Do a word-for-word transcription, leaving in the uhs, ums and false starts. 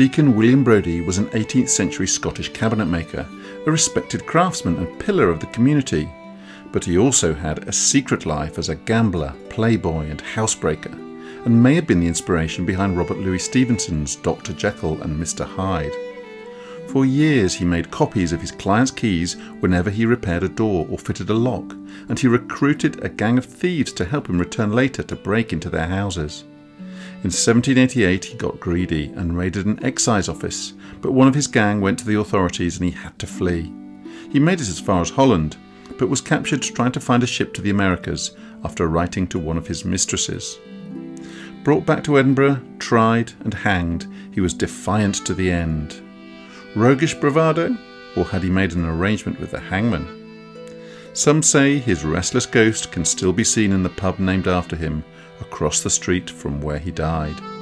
Deacon William Brodie was an eighteenth century Scottish cabinetmaker, a respected craftsman and pillar of the community, but he also had a secret life as a gambler, playboy and housebreaker, and may have been the inspiration behind Robert Louis Stevenson's Doctor Jekyll and Mister Hyde. For years he made copies of his clients' keys whenever he repaired a door or fitted a lock, and he recruited a gang of thieves to help him return later to break into their houses. In seventeen eighty-eight he got greedy and raided an excise office, but one of his gang went to the authorities and he had to flee. He made it as far as Holland, but was captured trying to find a ship to the Americas after writing to one of his mistresses. Brought back to Edinburgh, tried and hanged, he was defiant to the end. Roguish bravado, or had he made an arrangement with the hangman? Some say his restless ghost can still be seen in the pub named after him, across the street from where he died.